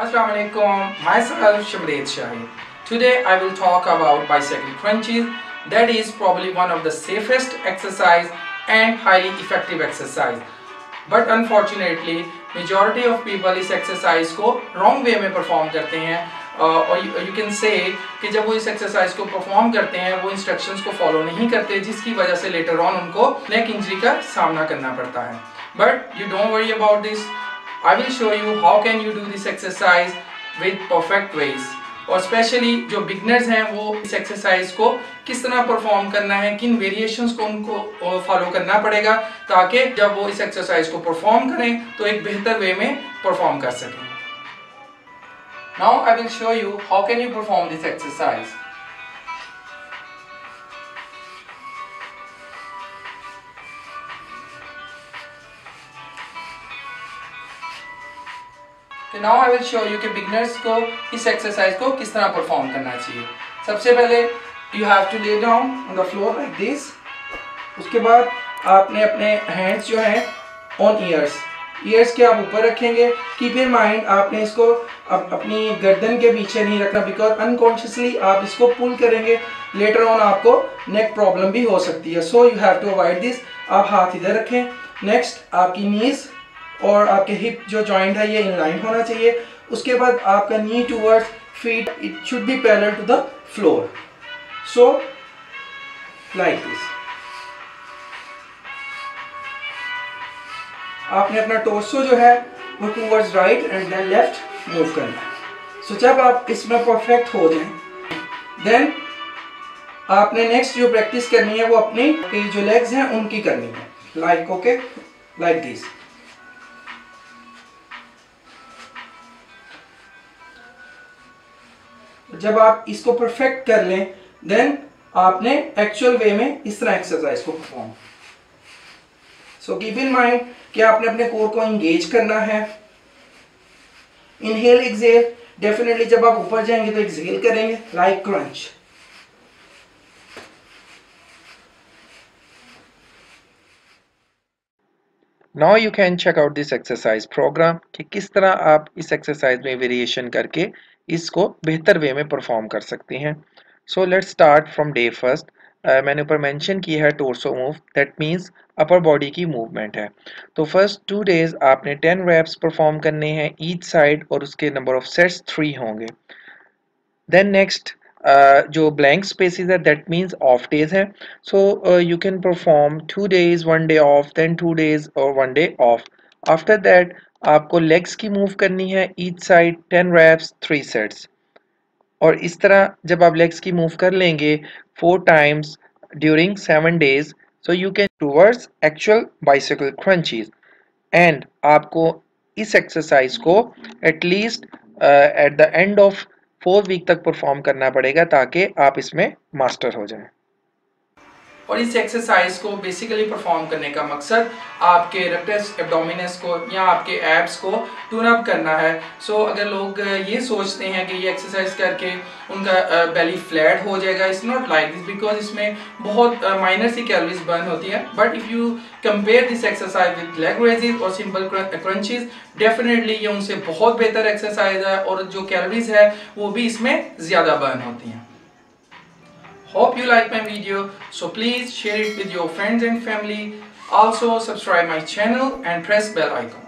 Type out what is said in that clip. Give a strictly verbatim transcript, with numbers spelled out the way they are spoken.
Assalamu alaikum, myself Abhayesh Shahi. Today I will talk about bicycle crunches. That is probably one of the safest exercise and highly effective exercise. But unfortunately, majority of people इस exercise को wrong way में perform करते हैं और uh, you can say कि जब वो इस exercise को perform करते हैं वो instructions को follow नहीं करते जिसकी वजह से later on उनको neck injury का सामना करना पड़ता है. But you don't worry about this. I will show you how can you do this exercise with perfect ways. और स्पेशली जो बिगनर्स हैं वो इस एक्सरसाइज को किस तरह परफॉर्म करना है, किन वेरिएशंस को उनको फॉलो करना पड़ेगा ताकि जब वो इस एक्सरसाइज को परफॉर्म करें तो एक बेहतर वे में परफॉर्म कर सकें. Now I will show you how can you perform this exercise. तो now I will show you कि बिगनर्स को इस एक्सरसाइज को किस तरह परफॉर्म करना चाहिए. सबसे पहले you have to lay down on the floor like this. उसके बाद आपने अपने हैंड्स जो हैं ऑन ईयर्स ईयर्स के आप ऊपर रखेंगे. कीप इन माइंड आपने इसको अप, अपनी गर्दन के पीछे नहीं रखना बिकॉज अनकॉन्शियसली आप इसको पुल करेंगे, लेटर ऑन आपको नेक प्रॉब्लम भी हो सकती है. So you have to avoid this. आप हाथ इधर रखें. नेक्स्ट आपकी नीज और आपके हिप जो जॉइंट है ये इनलाइन होना चाहिए. उसके बाद आपका knee towards feet, it should be parallel to the floor. So like this आपने अपना टोर्सो जो है वो towards right and then left move करना है. सो जब आप इसमें परफेक्ट हो जाएं देन आपने नेक्स्ट जो प्रैक्टिस करनी है वो अपनी जो लेग्स हैं उनकी करनी है. Like okay like this. जब आप इसको परफेक्ट कर लें देन आपने एक्चुअल वे में इस तरह एक्सरसाइज को perform. So keep in mind कि आपने अपने कोर को एंगेज करना है. इनहेल एक्सहेल, डेफिनेटली जब आप ऊपर जाएंगे तो एक्सहेल करेंगे like crunch. Now you can check out this exercise program कि किस तरह आप इस एक्सरसाइज में वेरिएशन करके इसको बेहतर वे में परफॉर्म कर सकते हैं. So let's start from day first. मैंने ऊपर मेंशन किया है torso move, that means upper body की मूवमेंट है. तो फर्स्ट टू डेज आपने टेन रैप्स परफॉर्म करने हैं ईच साइड और उसके नंबर ऑफ सेट्स थ्री होंगे. देन नेक्स्ट Uh, जो ब्लैंक स्पेसिस है दैट मीन्स ऑफ डेज हैं. So you can perform two days one day off then two days और one day off. After that आपको legs की move करनी है each side ten reps three sets और इस तरह जब आप लेग्स की मूव कर लेंगे four times during seven days so you can towards actual bicycle crunches. And आपको इस एक्सरसाइज को at least at the end of four week तक परफॉर्म करना पड़ेगा ताकि आप इसमें मास्टर हो जाएं. और इस एक्सरसाइज को बेसिकली परफॉर्म करने का मकसद आपके रेप्टस एब्डोमिनस को या आपके एब्स को टून अप करना है. सो so, अगर लोग ये सोचते हैं कि ये एक्सरसाइज करके उनका बेली फ्लैट हो जाएगा, it's not like this because इसमें बहुत माइनर सी कैलोरीज बर्न होती है. But if you compare this exercise with leg raises और सिंपल क्रंचेज डेफिनेटली ये उनसे बहुत बेहतर एक्सरसाइज है और जो कैलोरीज है वो भी इसमें ज़्यादा बर्न होती हैं. Hope you like my video, so please share it with your friends and family. Also subscribe my channel and press bell icon.